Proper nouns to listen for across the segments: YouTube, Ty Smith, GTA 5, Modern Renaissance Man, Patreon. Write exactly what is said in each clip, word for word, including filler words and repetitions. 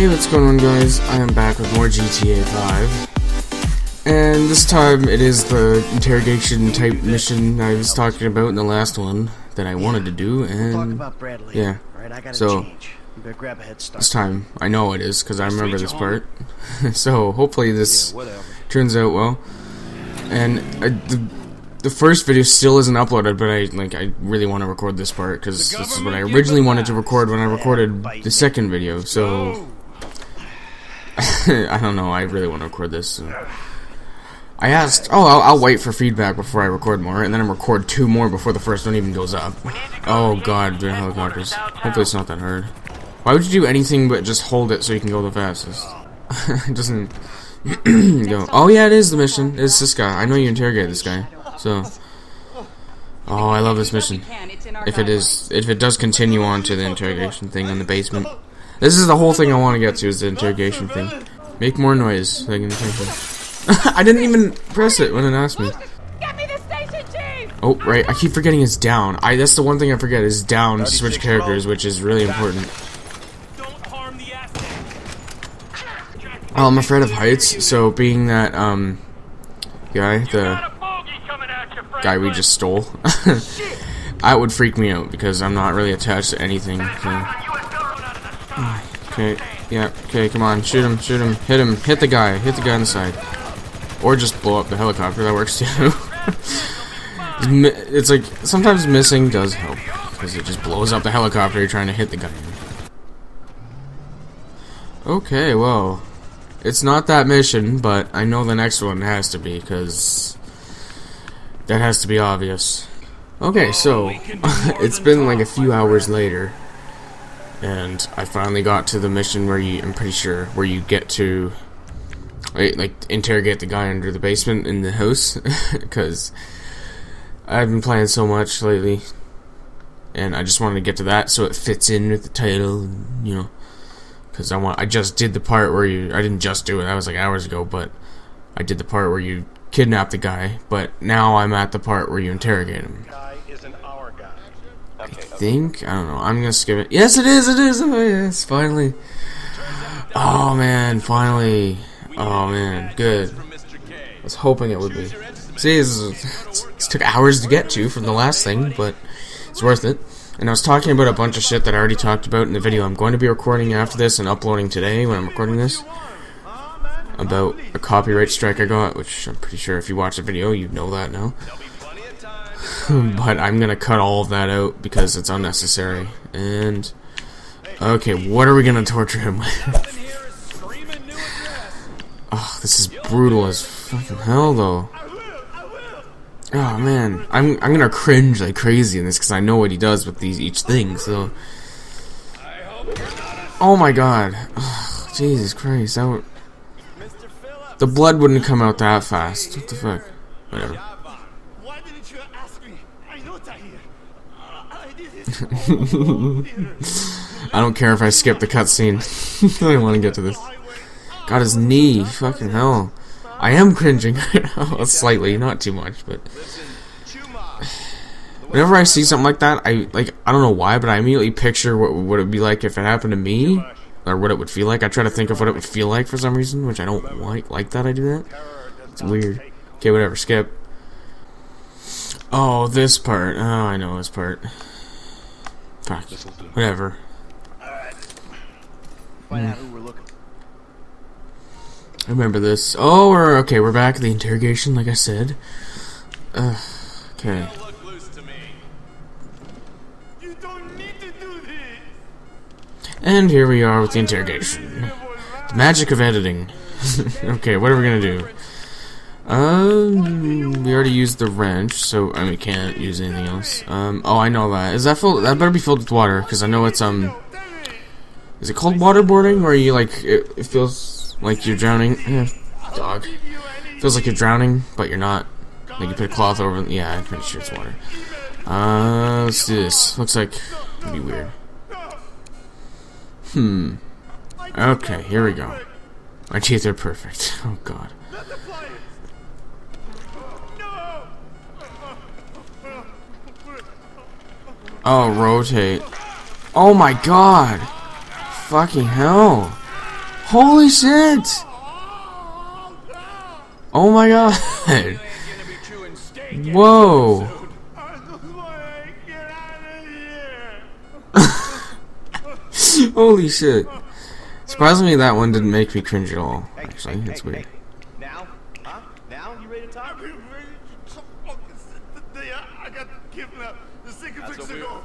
Hey, what's going on, guys? I am back with more G T A five, and this time it is the interrogation type mission I was talking about in the last one that I wanted to do, and yeah, so this time I know it is because I remember this part. So hopefully this turns out well. And I, the the first video still isn't uploaded, but I like I really want to record this part because this is what I originally wanted to record when I recorded the second video. So. I don't know, I really want to record this. So. I asked, oh, I'll, I'll wait for feedback before I record more, and then I record two more before the first one even goes up. Oh god, there are helicopters. Hopefully it's not that hard. Why would you do anything but just hold it so you can go the fastest? It doesn't go. Oh yeah, it is the mission. It's this guy. I know you interrogate this guy. So, oh, I love this mission. If it is, if it does continue on to the interrogation thing in the basement. This is the whole thing I want to get to, is the interrogation thing. Make more noise so I can think of. I didn't even press it when it asked me. Get me the station chief! Oh, right. I keep forgetting it's down. I That's the one thing I forget, is down to switch characters, which is really important. Oh, I'm afraid of heights, so being that um guy, the guy we just stole, that would freak me out because I'm not really attached to anything. So. Okay, yeah, okay, come on, shoot him, shoot him, hit him, hit the guy, hit the guy on the side. Or just blow up the helicopter, that works too. It's like, sometimes missing does help, because it just blows up the helicopter you're trying to hit the guy. Okay, well, it's not that mission, but I know the next one has to be, because that has to be obvious. Okay, so, it's been like a few hours later. And I finally got to the mission where you, I'm pretty sure, where you get to, like, interrogate the guy under the basement in the house, because I've been playing so much lately, and I just wanted to get to that so it fits in with the title, and, you know, because I want, I just did the part where you, I didn't just do it, that was like hours ago, but I did the part where you kidnap the guy, but now I'm at the part where you interrogate him. I think, I don't know, I'm gonna skip it. Yes, it is, it is, oh yes, finally. Oh man, finally. Oh man, good. I was hoping it would be. See, it took hours to get to from the last thing, but it's worth it. And I was talking about a bunch of shit that I already talked about in the video I'm going to be recording after this and uploading today when I'm recording this. About a copyright strike I got, which I'm pretty sure if you watch the video, you know that now. But I'm gonna cut all of that out because it's unnecessary. And okay, what are we gonna torture him with? Oh, this is brutal as fucking hell, though. Oh man, I'm I'm gonna cringe like crazy in this because I know what he does with these each thing. So, oh my god, oh, Jesus Christ, that would... the blood wouldn't come out that fast. What the fuck? Whatever. I don't care if I skip the cutscene. I really want to get to this. Got his knee. Fucking hell. I am cringing right now. Slightly, not too much, but whenever I see something like that, I like I don't know why, but I immediately picture what would it be like if it happened to me, or what it would feel like. I try to think of what it would feel like for some reason, which I don't like. Like that, I do that. It's weird. Okay, whatever. Skip. Oh, this part. Oh, I know this part. Fuck. Whatever. Mm. I remember this. Oh, we're okay. We're back at the interrogation, like I said. Uh, okay. And here we are with the interrogation. The magic of editing. Okay, what are we gonna do? Um, we already used the wrench, so I mean, we can't use anything else. Um, oh, I know that. Is that full? That better be filled with water, because I know it's um. Is it called waterboarding, or are you like it, it feels like you're drowning? Eh, dog. Feels like you're drowning, but you're not. Like you put a cloth over. Yeah, I'm pretty sure it's water. Uh, let's do this. Looks like it'd be weird. Hmm. Okay, here we go. My teeth are perfect. Oh God. Oh, rotate. Oh my god! Fucking hell. Holy shit! Oh my god! Whoa! Holy shit! Surprisingly, that one didn't make me cringe at all. Actually, that's weird. Now, huh? Now you ready to talk?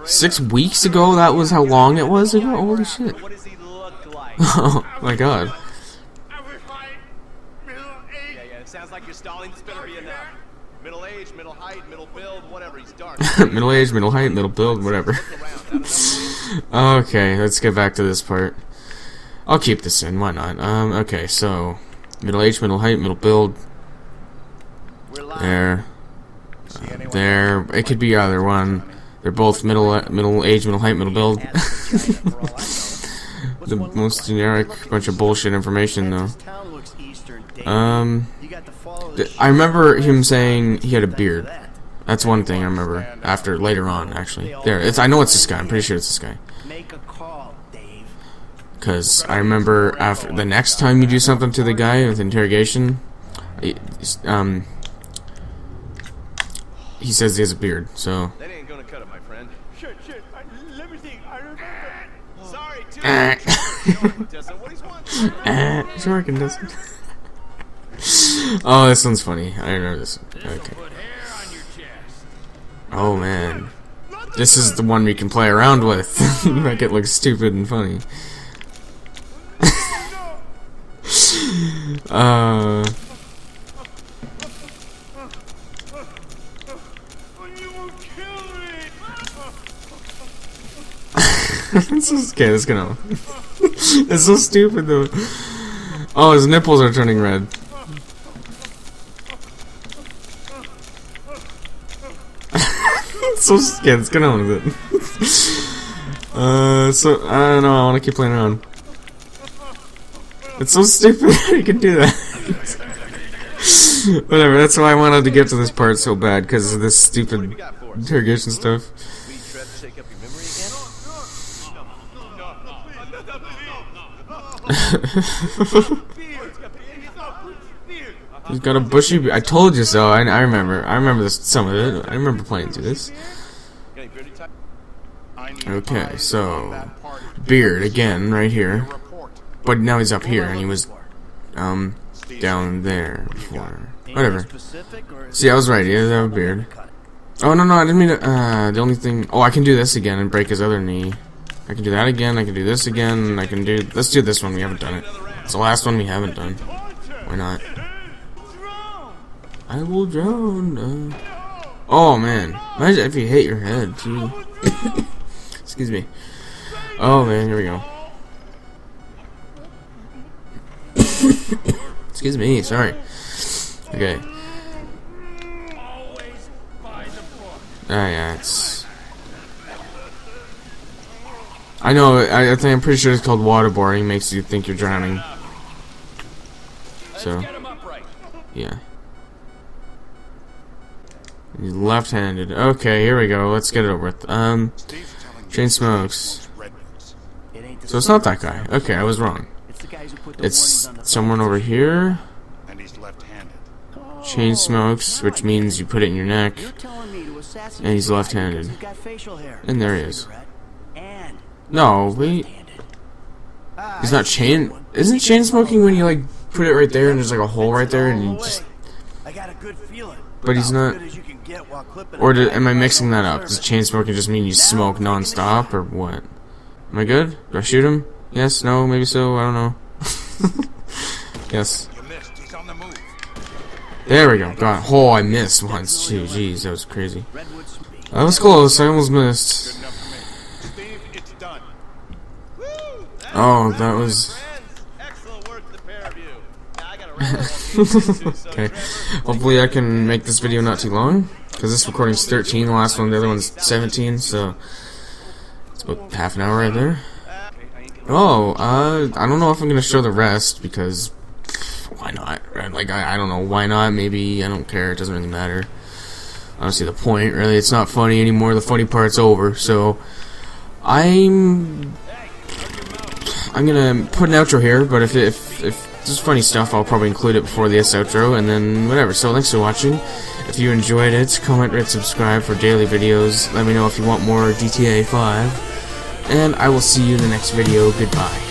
Six weeks ago, that was how long it was ago? Holy shit. Oh my god. Yeah, yeah, it sounds like you're stalling this battery enough. Middle age, middle height, middle build, whatever, he's dark. Middle age, middle height, middle build, whatever. Okay, let's get back to this part. I'll keep this in, why not? Um, okay, so middle age, middle height, middle build. There. Uh, there. It could be either one. They're both middle, middle age, middle height, middle build. The most generic bunch of bullshit information, though. Um, I remember him saying he had a beard. That's one thing I remember. After later on, actually, there. It's. I know it's this guy. I'm pretty sure it's this guy. Because I remember after the next time you do something to the guy with interrogation, it, um, he says he has a beard. So. Oh, this one's funny. I remember this one. Okay. Oh man, this is the one we can play around with, make it look stupid and funny. uh. This is okay. This is gonna. It's so stupid though. Oh, his nipples are turning red. So yeah, it's gonna with it. uh, so I don't know. I want to keep playing around. It's so stupid. You can do that. Whatever. That's why I wanted to get to this part so bad because of this stupid interrogation stuff. He's got a bushy beard. I told you so. I, I remember. I remember this, some of it. I remember playing through this. Okay, so beard again right here, but now he's up here and he was um down there before. Whatever. See, I was right. He does have a beard. Oh no no, I didn't mean to. Uh, the only thing. Oh, I can do this again and break his other knee. I can do that again, I can do this again, I can do... Let's do this one, we haven't done it. It's the last one we haven't done. Why not? I will drown. Uh, oh, man. Imagine if you hit your head, too. Excuse me. Oh, man, here we go. Excuse me, sorry. Okay. Ah, yeah, it's... I know, I, I think I'm pretty sure it's called waterboarding, makes you think you're drowning. So, yeah. He's left-handed. Okay, here we go, let's get it over with. Um, Chain Smokes. So it's not that guy. Okay, I was wrong. It's someone over here. Chain Smokes, which means you put it in your neck. And he's left-handed. And there he is. No, wait. He's not chain. Isn't chain smoking when you like put it right there and there's like a hole right there and you just. But he's not. Or did, am I mixing that up? Does chain smoking just mean you smoke non-stop or what? Am I good? Do I shoot him? Yes. No. Maybe so. I don't know. Yes. There we go. God. Oh, I missed once. Jeez, jeez, that was crazy. That was close. I almost missed. Oh, that was. Okay. Hopefully, I can make this video not too long, because this recording's thirteen. The last one, the other one's seventeen, so it's about half an hour right there. Oh, uh, I don't know if I'm gonna show the rest because why not? Right? Like I, I don't know why not. Maybe I don't care. It doesn't really matter. I don't see the point. Really, it's not funny anymore. The funny part's over. So I'm. I'm gonna put an outro here, but if if if this is funny stuff, I'll probably include it before the outro, and then whatever. So thanks for watching. If you enjoyed it, comment, rate, subscribe for daily videos. Let me know if you want more G T A five, and I will see you in the next video. Goodbye.